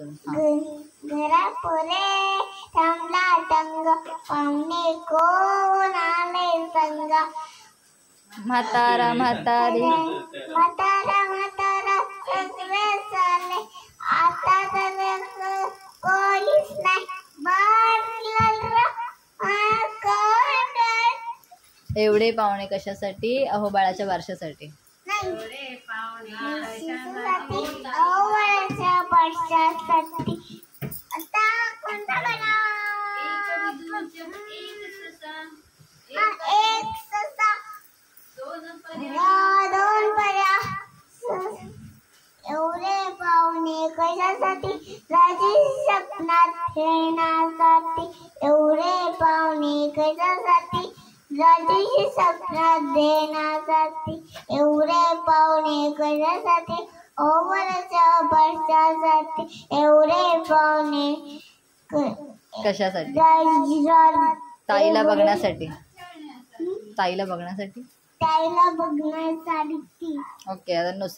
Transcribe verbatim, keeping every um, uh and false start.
बिल्कुल घरा पोरे थांबला टंग पाहुणे कोण आले संग म्हातारा म्हातारी म्हातारा म्हातारा सगळे चालले आता तर कोणीच नाही एवढे पाहुणे कशासाठी अहो बाळाच्या वारशासाठी एवढे पाहुणे कशासाठी राजी सपनात खेळण्यासाठी एवढे पाहुणे कशासाठी राजाची सपना देण्यासाठी एवढे पाहुणे कशासाठी ओवरच्या बर्षासाठी एवढे पाहुणे कशासाठी ताईला बघण्यासाठी ताईला बघण्यासाठी ताईला बघण्यासाठी ओके आता नुसतं